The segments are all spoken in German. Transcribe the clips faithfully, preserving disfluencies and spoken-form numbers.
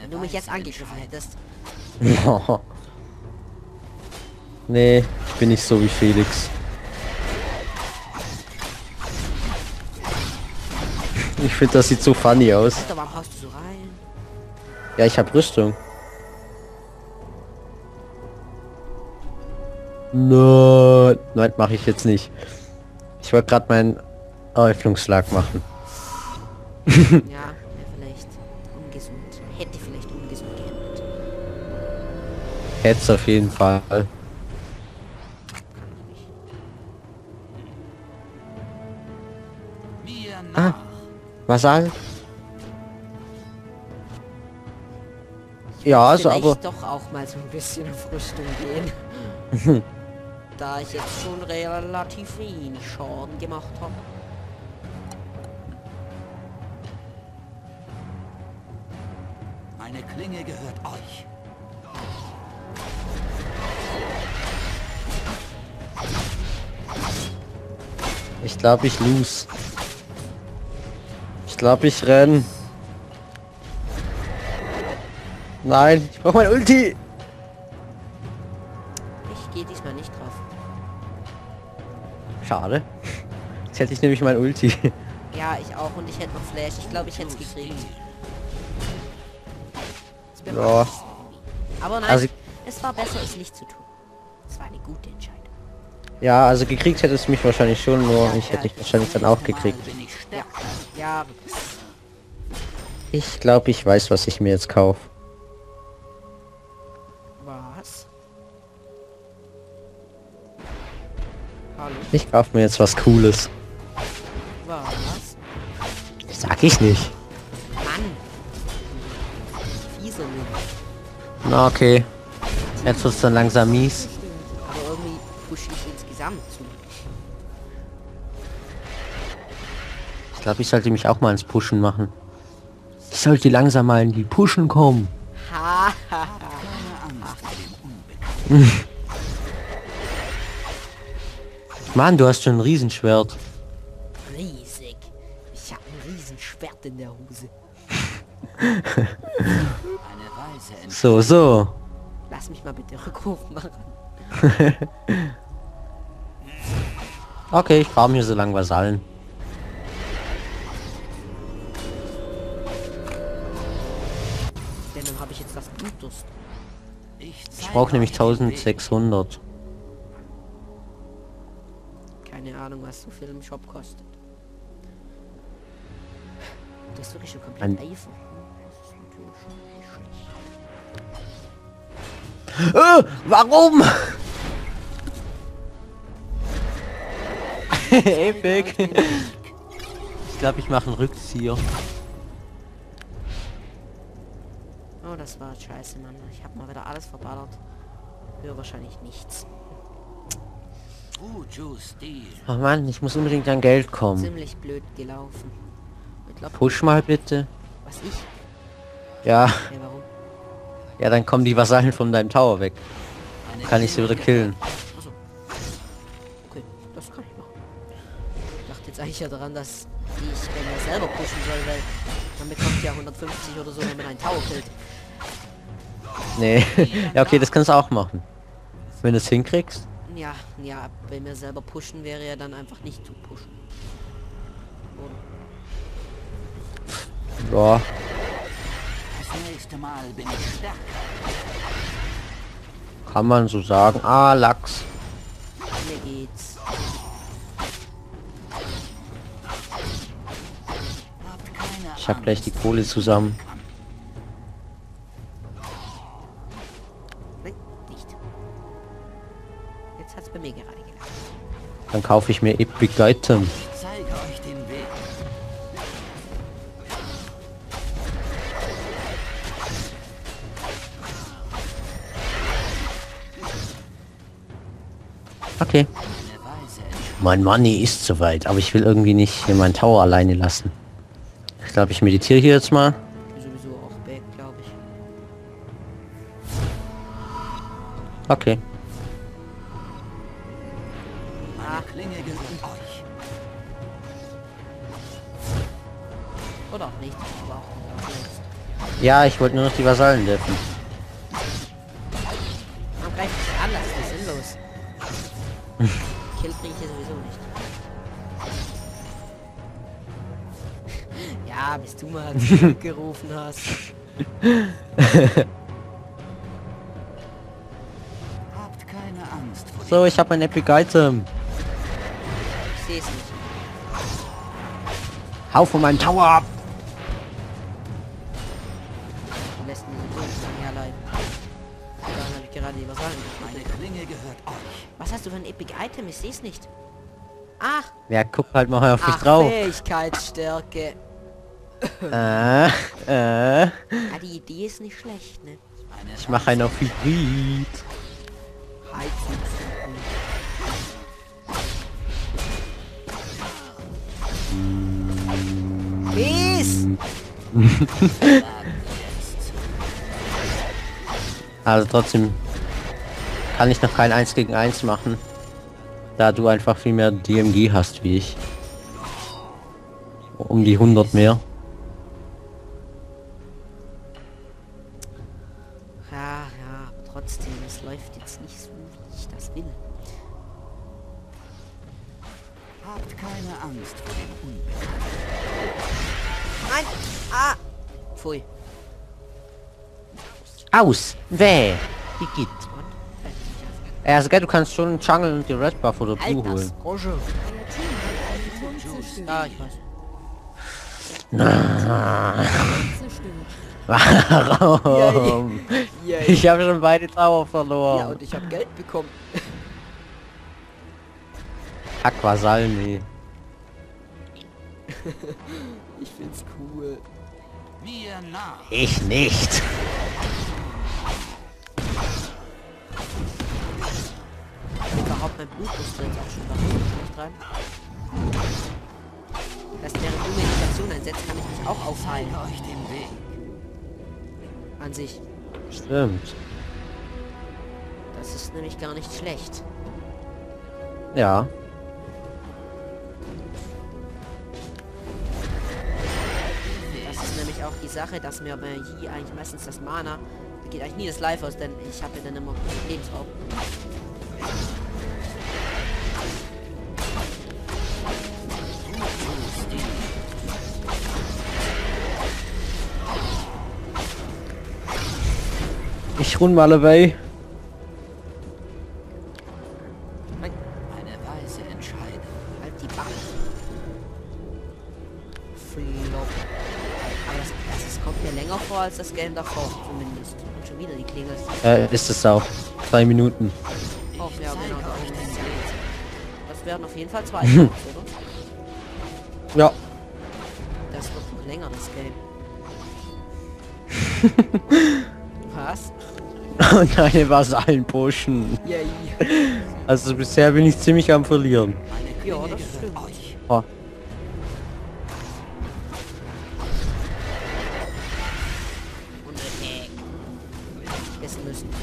Wenn du mich jetzt angegriffen hättest. Nee, ich bin nicht so wie Felix. Ich finde, das sieht so funny aus. Ja, ich habe Rüstung. Nein, nein, mache ich jetzt nicht. Ich wollte gerade meinen Eröffnungsschlag machen. Ja, wäre vielleicht ungesund. Hätte vielleicht ungesund geendet. Hätte auf jeden Fall. Ah, was sagen? Ja, also aber doch auch mal so ein bisschen auf Rüstung gehen. Da ich jetzt schon relativ wenig Schaden gemacht habe. Meine Klinge gehört euch. Ich glaube, ich lose. Ich glaube, ich renn. Nein, ich brauche mein Ulti. Ich gehe diesmal nicht drauf. Schade. Jetzt hätte ich nämlich mein Ulti. Ja, ich auch, und ich hätte noch Flash. Ich glaube, ich hätte es gekriegt. Ja. Aber nein, also, es war besser, es nicht zu tun. Es war eine gute Entscheidung. Ja, also gekriegt hätte es mich wahrscheinlich schon, nur ich hätte ich wahrscheinlich dann auch gekriegt. Ja. Ich glaube, ich weiß, was ich mir jetzt kaufe. Was? Hallo? Ich kaufe mir jetzt was Cooles. Was? Das sag ich nicht. Na okay, jetzt wird's dann langsam mies. Aber irgendwie pushe ich insgesamt zu. Ich glaube, ich sollte mich auch mal ins Pushen machen. Ich sollte langsam mal in die Pushen kommen. Mann, du hast schon ein Riesenschwert. Riesig. Ich habe ein Riesenschwert in der Hose. So, so. Lass mich mal bitte Rückruf machen. Okay, ich fahre mir so lang Vasallen. Denn dann habe ich jetzt das Blutdurst. Ich brauche nämlich eintausendsechshundert. Keine Ahnung, was so viel im Shop kostet. Das ist wirklich schon komplett Eifer. Äh, warum? Epic. Ich glaube, ich mache einen Rückzieher. Oh, das war scheiße, Mann. Ich habe mal wieder alles verballert. Höre wahrscheinlich nichts. Oh Mann, ich muss unbedingt an Geld kommen. Ziemlich blöd gelaufen. Glaub, Push mal bitte. Was ich? Ja. Hey, warum? Ja, dann kommen die Vasallen von deinem Tower weg. Dann kann ich sie wieder killen. Achso. Okay, das kann ich machen. Ich dachte jetzt eigentlich ja daran, dass die ich äh, selber pushen soll, weil dann bekommt ja hundertfünfzig oder so, wenn man einen Tower killt. Nee. Ja, okay, das kannst du auch machen. Wenn du es hinkriegst. Ja, ja, bei mir selber pushen wäre ja dann einfach nicht zu pushen. Oder? Ja. Nächste Mal bin ich stärker. Kann man so sagen. Ah, Lachs. Mir geht's. Ich hab gleich die Kohle zusammen. Nein, nicht. Jetzt hat's bei mir gerade gelacht. Dann kaufe ich mir Epic Item. Okay. Mein Money ist soweit, aber ich will irgendwie nicht hier meinen Tower alleine lassen. Ich glaube, ich meditiere hier jetzt mal. Sowieso auch weg, glaube ich. Okay. Ah, Klinge gehört euch. Oder auch nicht, aber auch nicht. Ja, ich wollte nur noch die Vasallen dürfen. Man greift nicht an, das ist sinnlos. Kill kriege ich hier sowieso nicht. Ja, bis du mal zurückgerufen hast. Habt keine Angst. So, ich habe mein Epic Item. Ich seh's nicht. Hau von meinem Tower ab! Du lässt mir die Wunsch an mir allein. Dann habe ich gerade die Vasallen gefallen. Meine Klinge gehört euch. Was hast du für ein Epic Item? Ich seh's nicht. Ach! Ja, guck halt mal auf mich drauf. Fähigkeitsstärke. äh, äh. Ja, die Idee ist nicht schlecht, ne? Ich mache einen auf Hybrid. Also trotzdem kann ich noch kein eins gegen eins machen, da du einfach viel mehr D M G hast wie ich. Um die hundert mehr. Ja, ja, trotzdem, es läuft jetzt nicht so, wie ich das will. Habt keine Angst vor dem Unbekannten. Nein! Ah! Pfui. Aus! Weh! Wie geht? Ja, also, gell, du kannst schon Jungle und die Red Buff oder Blue Alter, holen. Ah, ich weiß. Warum? Ja, ja, ja. Ich habe schon beide Tower verloren. Ja, und ich habe Geld bekommen. Aquasalmi. Ich find's cool. Mir nach. Ich nicht. Überhaupt mein Blut ist jetzt auch schon da rein. Dass deren du Meditation einsetzt, kann ich mich auch aufhalten. Euch den Weg. An sich. Stimmt. Das ist nämlich gar nicht schlecht. Ja. Nämlich auch die Sache, dass mir bei Yi eigentlich meistens das Mana da geht eigentlich nie das Life aus, denn ich habe ja dann immer Lebensraum. Ich run mal away. Als das Game davor zumindest. Und schon wieder die Klinge. Äh, ist es auch. Drei Minuten. Oh, ja, genau. Das wären auf jeden Fall zwei. Hm. Oder? Ja. Das wird noch länger, das Game. Was? Und eine Vasallenpotion. Yeah, yeah. Also bisher bin ich ziemlich am Verlieren. Ja, das stimmt. Oh. Müssen. Wir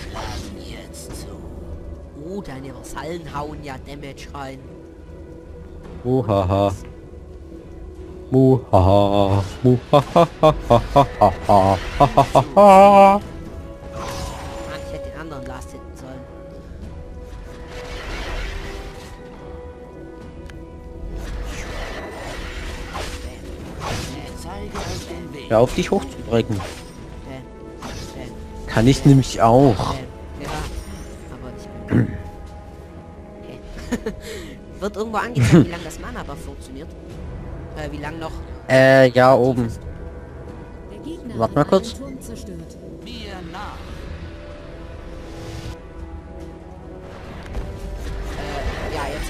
schlagen jetzt zu. Oh, deine Vasallen hauen ja Damage rein. Muhaha. Muhaha. Muhaha. Ich hätte den anderen Last hitten sollen. Hör auf, dich hochzubrechen. Kann ich nämlich auch. Ja, aber ich bin okay. Wird irgendwo angezeigt, wie lange das Mana aber funktioniert? Äh, wie lange noch? Äh, ja, oben. Warte mal kurz. Äh, ja, jetzt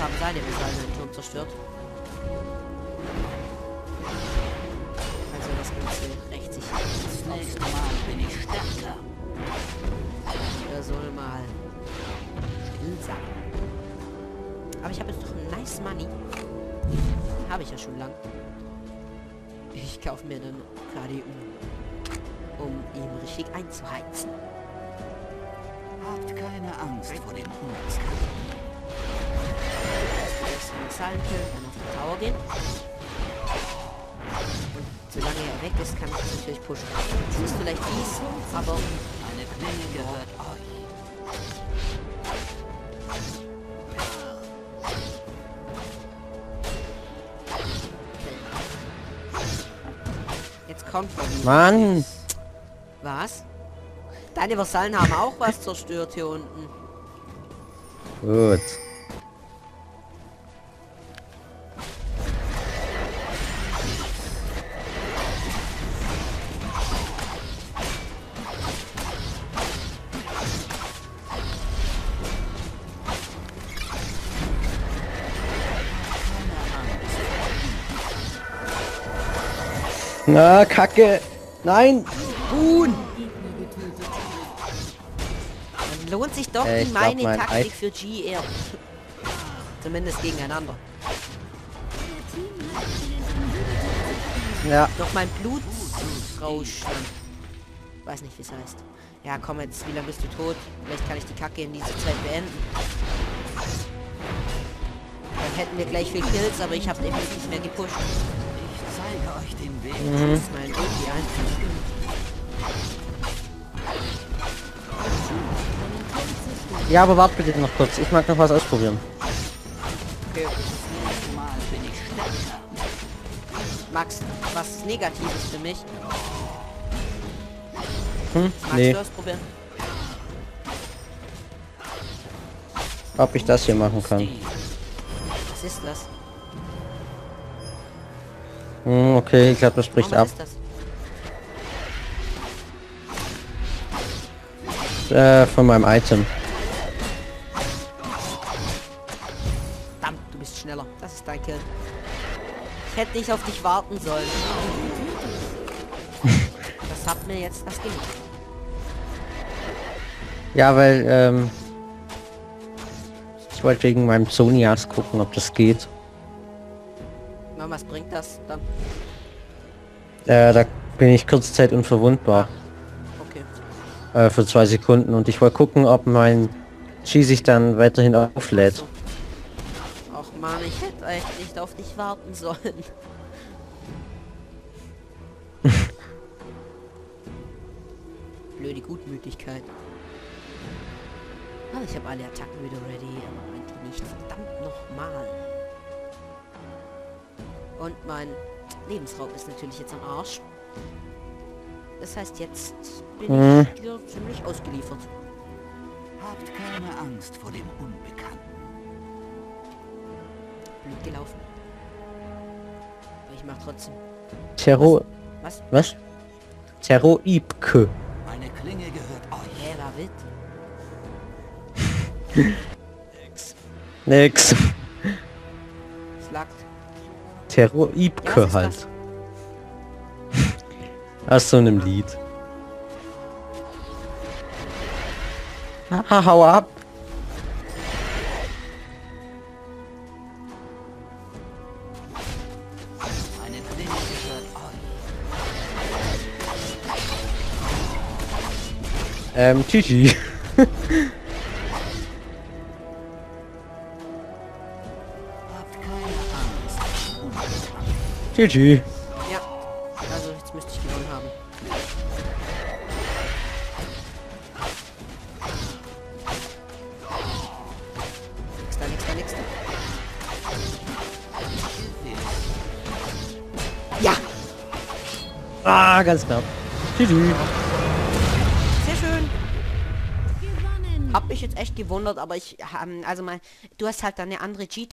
haben seine Vasallen den Turm zerstört. Also das Ganze rächt sich. Nächstes Mal bin ich stärker. Er soll mal still sein. Aber ich habe jetzt doch ein nice Money. Habe ich ja schon lang. Ich kaufe mir dann gerade um, um ihn richtig einzuheizen. Habt keine Angst vor dem Unbekannt. Erst die ersten Salke, dann auf den Tower gehen. Und Solange er weg ist, kann ich ihn natürlich pushen. Es ist vielleicht dies, aber meine Quelle gehört euch. Jetzt kommt von mir. Mann! Was? Deine Vasallen haben auch was zerstört hier unten. Gut. Na, Kacke! Nein! Huhn! Dann lohnt sich doch äh, die Mining-Taktik für G R. Zumindest gegeneinander. Ja. Doch mein Blutrausch. Weiß nicht, wie es heißt. Ja, komm jetzt, wie lange bist du tot? Vielleicht kann ich die Kacke in dieser Zeit beenden. Dann hätten wir gleich viel Kills, aber ich habe eben nicht mehr gepusht. Euch den Weg. Mhm. Das ist mein Ulti einfach. Ja, aber warte bitte noch kurz. Ich mag noch was ausprobieren. Okay. Max, was Negatives für mich? Hm? Magst nee. du ausprobieren? Ob ich das hier machen kann. Was ist das? Okay, ich glaube, das spricht ab. Das? Äh, von meinem Item. Verdammt, du bist schneller. Das ist dein Kill. Ich hätte nicht auf dich warten sollen. Das hat mir jetzt das Ding. Ja, weil, ähm... ich wollte wegen meinem Sonias gucken, ob das geht. Was bringt das dann? Äh, da bin ich kurzzeitig unverwundbar. Okay. Äh, für zwei Sekunden und ich wollte gucken, ob mein Chi sich dann weiterhin auflädt. So. Ach man, ich hätte echt nicht auf dich warten sollen. Blöde Gutmütigkeit. Ah, ich habe alle Attacken wieder ready, aber eigentlich nicht. Verdammt nochmal. Und mein Lebensraum ist natürlich jetzt am Arsch. Das heißt, jetzt bin hm. ich wieder ziemlich ausgeliefert. Habt keine Angst vor dem Unbekannten. Blöd gelaufen. Aber ich mach trotzdem. Terror. Was? Was? Was? Terror Ibke. Meine Klinge gehört euch. Hey, David. Nix. Nix. Es lag. Terror Ibke ja, halt. Aus so einem Lied. Haha, hau ab! Ähm, G G. G G. Ja, also jetzt müsste ich gewonnen haben. Nix da, nix da, nix da. Ja! Ah, ganz knapp. G G. Sehr schön. Hab mich jetzt echt gewundert, aber ich... Also mein... Du hast halt dann eine andere G T.